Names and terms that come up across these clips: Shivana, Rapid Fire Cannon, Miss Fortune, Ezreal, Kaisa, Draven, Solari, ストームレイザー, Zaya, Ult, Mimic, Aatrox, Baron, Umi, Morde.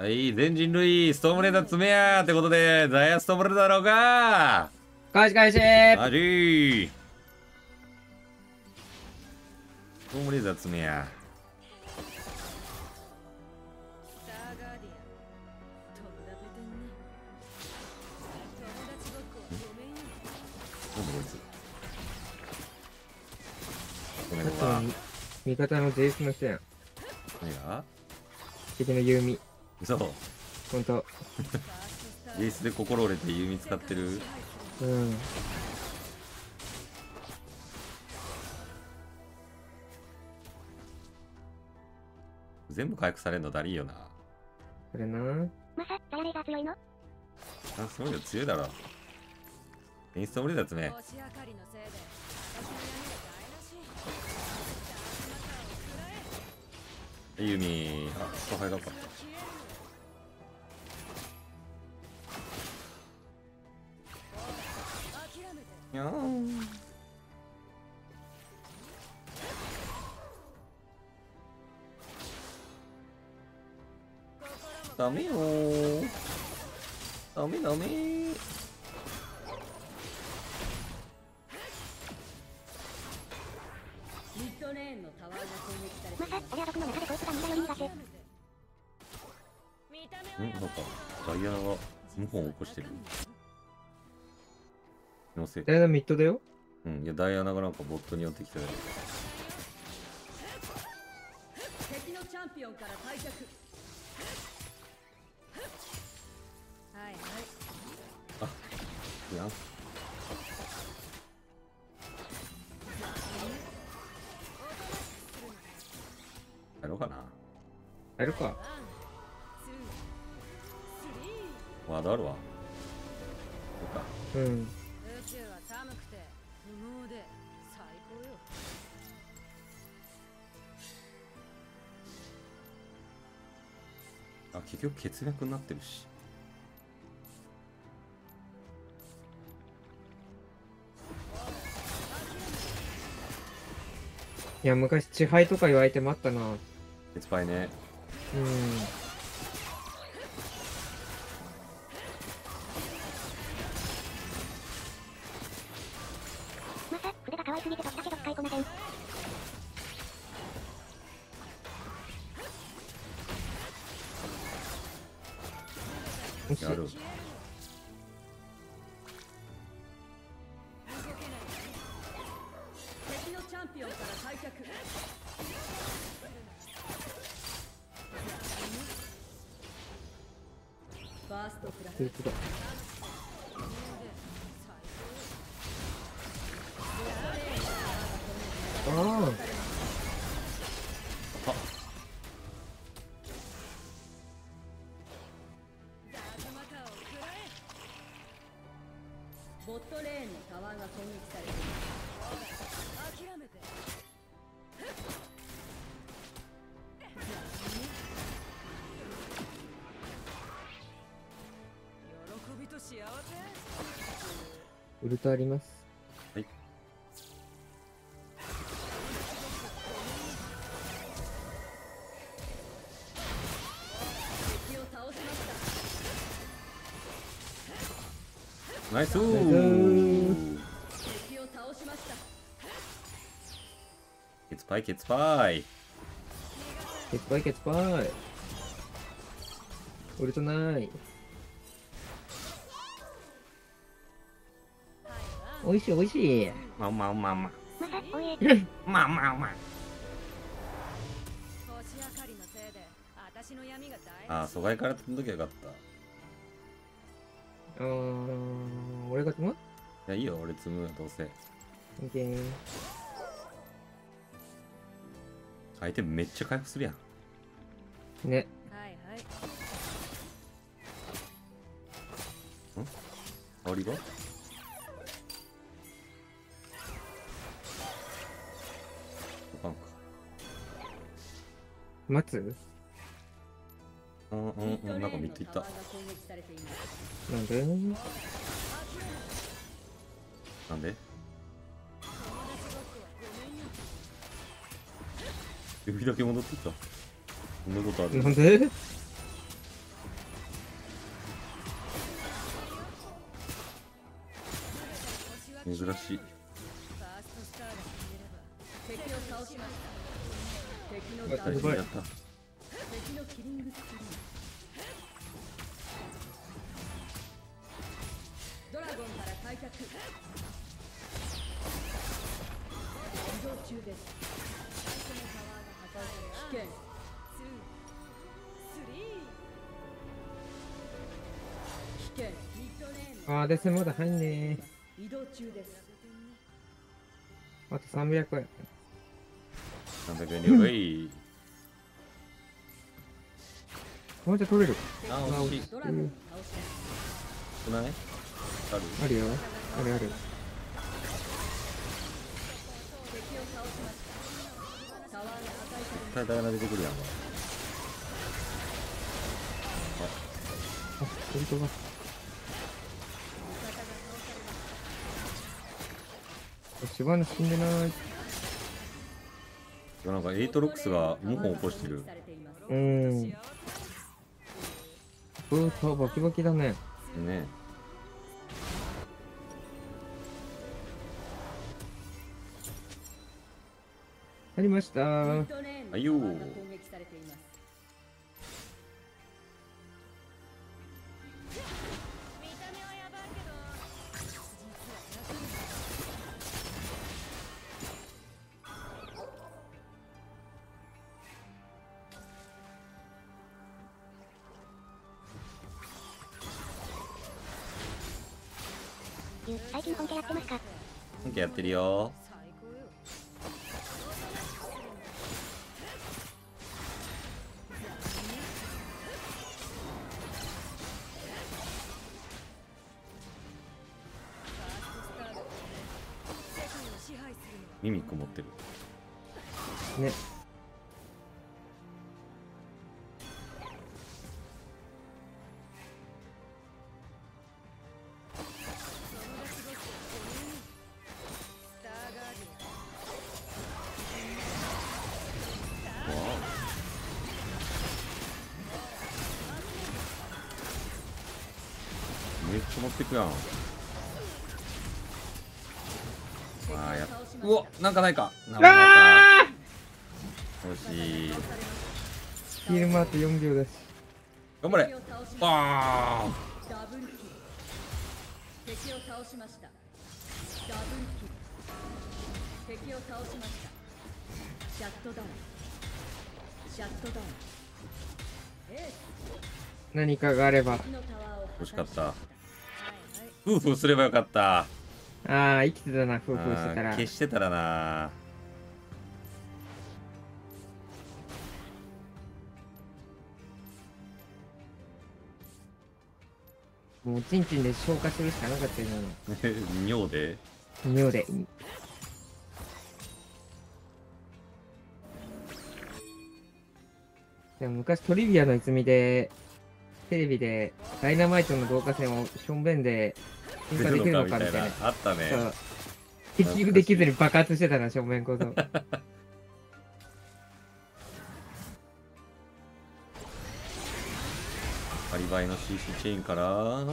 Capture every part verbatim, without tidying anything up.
はい、全人類ストームレーダー詰めやーってことで、ザヤストームレーダーだろうかー。開始開始。ありー。ストームレーダー詰めや。味方の ジェイエス の人やん。何が敵のユーミ。嘘。ほんと。ジェイエス で心折れてユーミ使ってる。うん。全部回復されるのだりいよな。それな。まさ、ダヤレイが強いの？あ、そういうの強いだろ。インストールだつね。ユミ、あ、後輩だった。いやー。ダメよー。ダメダメー。まさ、俺は僕の中でこいつがみんなより苦手。うん、なんかダイヤがにほん起こしてる。のせダイヤミッドだよ。うん、いやダイヤがなんかボットに寄ってきてる。敵のチャンピオンから退却。はいはい。あ、いや。やろうかな。やるか。ワードあるわ。うん。あ、結局欠落になってるし。いや、昔地配とかいう相手もあったな。鉄パイね。うん。まさ、筆が可愛すぎてとったけど使いこなせん。やる。ボットレーンのタワーが攻撃されている。諦めて。喜びと幸せ。ウルトあります。はい。敵を倒しました。ナイスー。敵を倒しました。ケツパイケツパイケツパイケツパイ。ウルトない。おいしいおいしい。まあまあまあまあ。まあまあまあ。ああ、疎外から飛んどきゃよかった。あー、俺が積む？いや、いいよ、俺積む、どうせ。オッケー。相手めっちゃ回復するやん。ね。はいはい。ん？ありが？あかんか。待つ？うんうんうん、なんか見ていった。なんでなんで指だけ戻っていった。そんなことある。なんで珍しい。やった。ドラゴンから開拓。移動中です。危険。危険。ああ、デスモード入んねー。移動中です。あとさんびゃくえん。さんびゃくえん、うい。もうじゃ取れる。ああ、惜しい。少ない？ある。あるよ。あるある。絶対誰が出てくるやん。あ、本当だ。シバーナ死んでない。なんかエイトロックスがにほん起こしてる。うん。ブーターバキバキだね。ね。ありましたー。あいよー。最近本家やってますか？本家やってるよ。ミミック持ってる。ね。めっちゃ持ってくやん。あやうわなんかないか。なんかないか。惜しい。ヒール回ってよんびょうです。頑張れ。バーン。敵を倒しました。ダブルキル。敵を倒しました。シャットダウン。シャットダウン。ええ。何かがあれば。惜しかった。フーフーすればよかった。ああ、生きてたな、フーフーしてたら。消してたらな。もう、ちんちんで消化するしかなかったよな。尿で尿で。でも、昔トリビアの泉で、テレビでダイナマイトの導火線をしょんべんで噴火できるのかみたいな。あったね。結局できずに爆発してたな、正面こそ。アリバイの シーシー チェーンから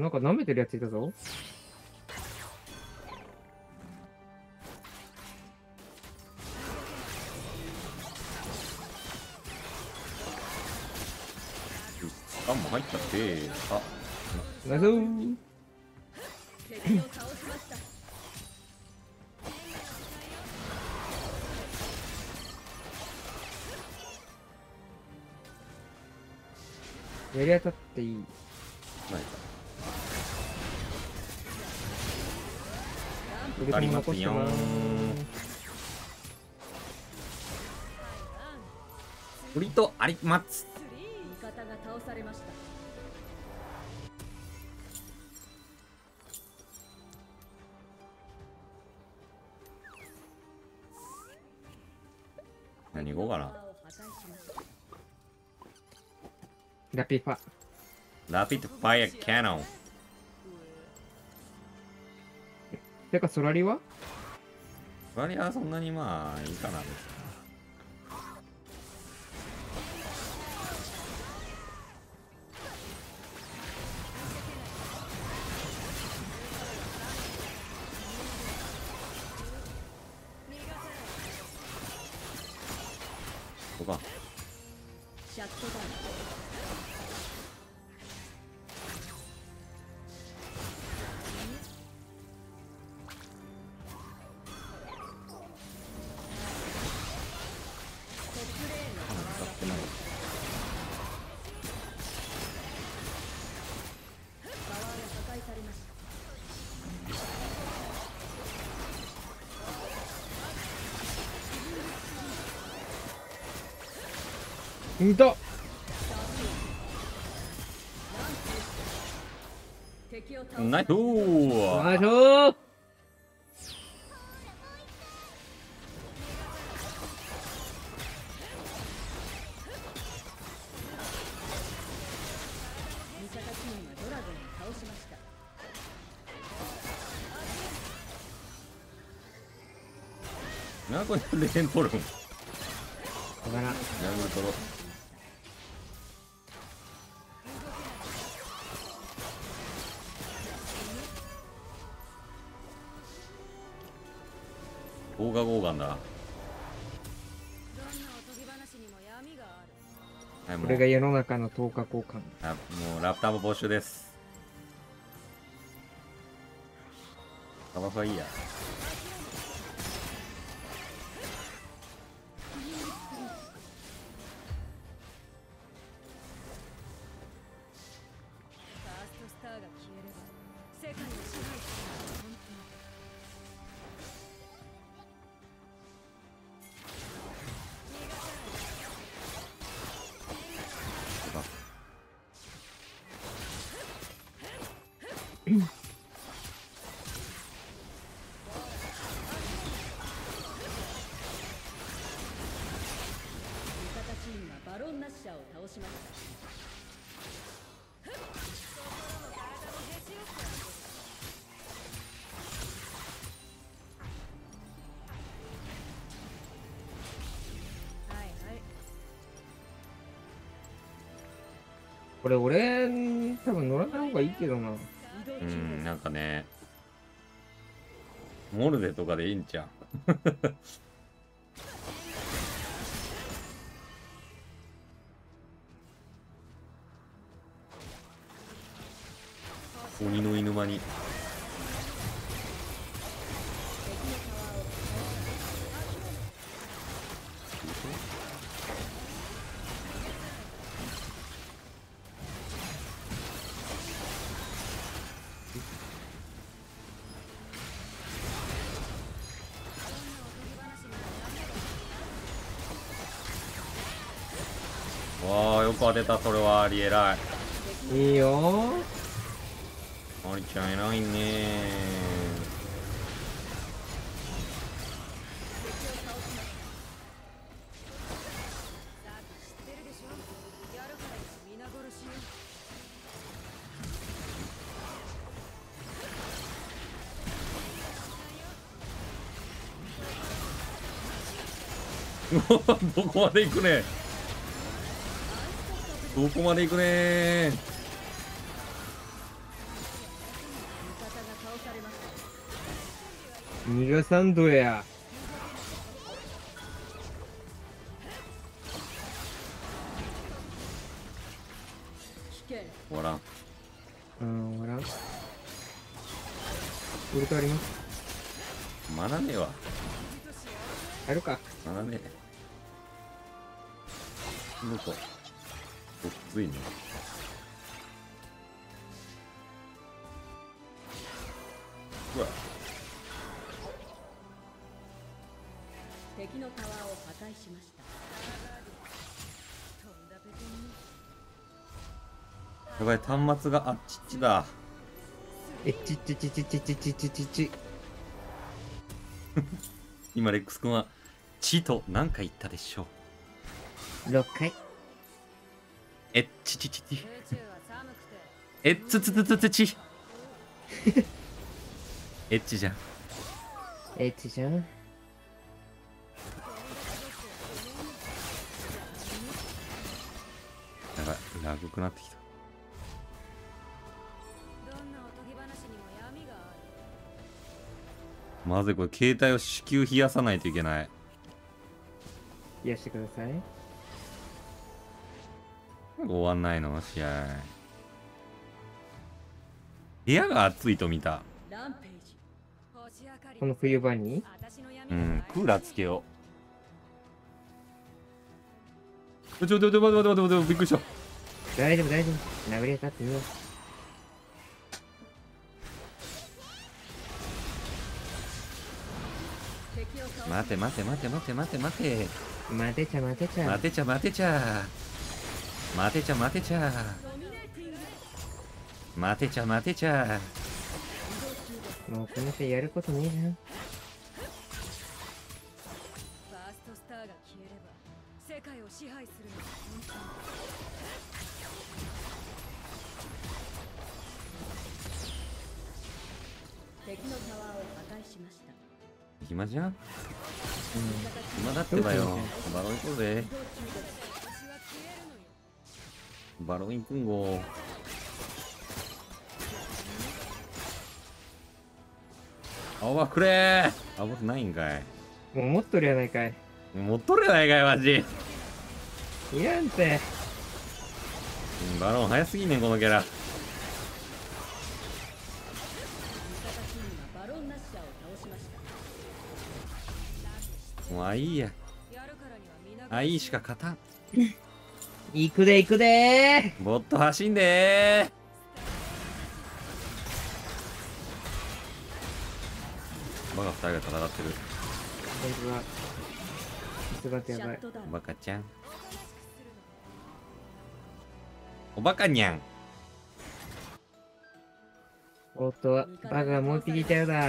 なんか舐めてるやついたぞ。あんも入っちゃって、あ、なぞー。やり当たっていい。ないか。ありますよー。鳥とあります。味方が倒されました。何語かな。ラピファ。ラピッドファイアキャノン。てかソラリは？ソラリはそんなにまあいいかなです。トか。見た。ナイスー。ナイスー。なこれレーン取る。ごめんな。ジャングル取ろう。オーガゴーガンだ。これが世の中の等価交換。あ、もうラプターも募集です。カバフはいいや。これ俺多分乗らない方がいいけどな。うん、なんかねモルデとかでいいんちゃう。鬼の犬間に。わあ、よく当てた。それはありえらい。いいよ。ありちゃん偉いね。どこまで行くね。どこまで行くね。逃がさんどや。終わらん。うん、終わらん。ウルトあります。まだねえわ。やるか。まだねえ。どこ。ごっついね。うわ。敵のタワーを破壊しました。やばい、端末があっちっちだ。えっちっちちちちちちちちち。今レックス君は「ち」と何回言ったでしょう。ろっかい。えっちちちち。えっつつつつつち。えっちじゃん。えっちじゃん。やばい、ラグくなってきた。まずい、これ携帯を至急冷やさないといけない。冷やしてください。終わんないの試合。部屋が暑いと見た。この冬場に、うん、クーラーつけよう。ちょちょちょ待って待って待って、びっくりした。大丈夫大丈夫、殴り当たってみよう。待て待て待て待て待て待て待てちゃ待てちゃ待てちゃ待てちゃ待てちゃ待てちゃ待てちゃ待てちゃ。もうこの人やることねえじゃん。暇じゃん、うん、暇だってばよ。バロン行こうぜ。バロン行くんご。あわくれー。あわくないんかい。もう持っとるやないかい。持っとるやないかい、マジいらんて。バロン早すぎんねん、このキャラ。もうあいいや、あいいしか勝たん。行くで行くでー、もっと走んでー。バカふたりが戦ってる。本当だ、やばい。おバカちゃん、おバカにゃん。おっとバカがもう一匹いたようだ。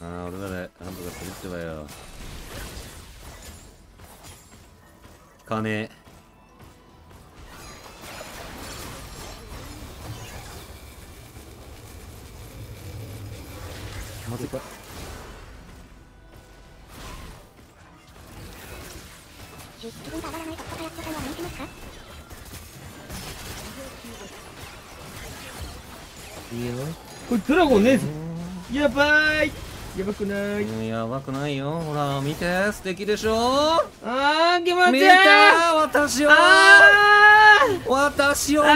ああ、俺ならなんとかするってばよ。金まずいか。いいよこれ。ドラゴンねえぞ。やばい、やばくない、やばくないよ。ほら見て、素敵でしょ。あー気持ちいい。見た、私を私を見た。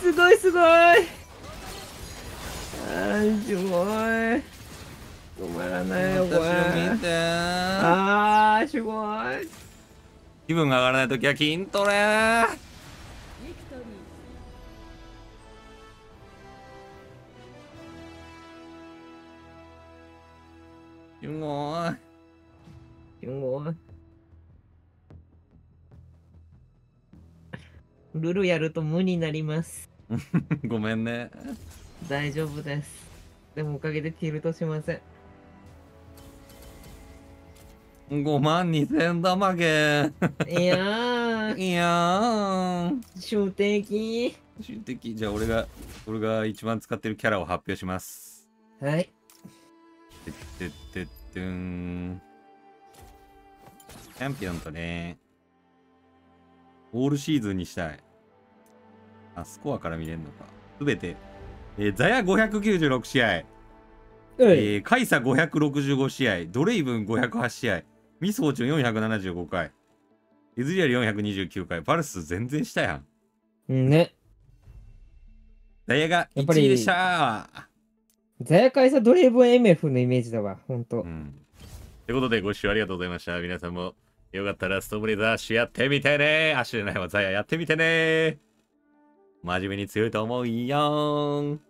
すごいすごい、あーすごい、止まらないよこれ。あーすごい。気分が上がらないときは筋トレ。すごい。すごい。ルルやると無になります。ごめんね。大丈夫です。でもおかげでティルトしません。ごまんにせんだまげ。いやー。いやー。終的。終的。じゃあ俺が、俺が一番使ってるキャラを発表します。はい。てってってん。チャンピオンとね、オールシーズンにしたい。あ、スコアから見れるのか。すべて、えー、ザヤごひゃくきゅうじゅうろくしあい、えー、カイサごひゃくろくじゅうごしあい、ドレイブンごひゃくはちしあい、ミス・フォーチュンよんひゃくななじゅうごかい、エズリアルよんひゃくにじゅうきゅうかい、パルス全然したやん。ね。ザヤがいちいでしたー。ザヤカイサドレイブン エムエフ のイメージだわ、ほんと。うん。ってことでご視聴ありがとうございました。皆さんもよかったらストームブレイザーシュやってみてね。あ、知らないわ、ザヤやってみてね。真面目に強いと思うよーん。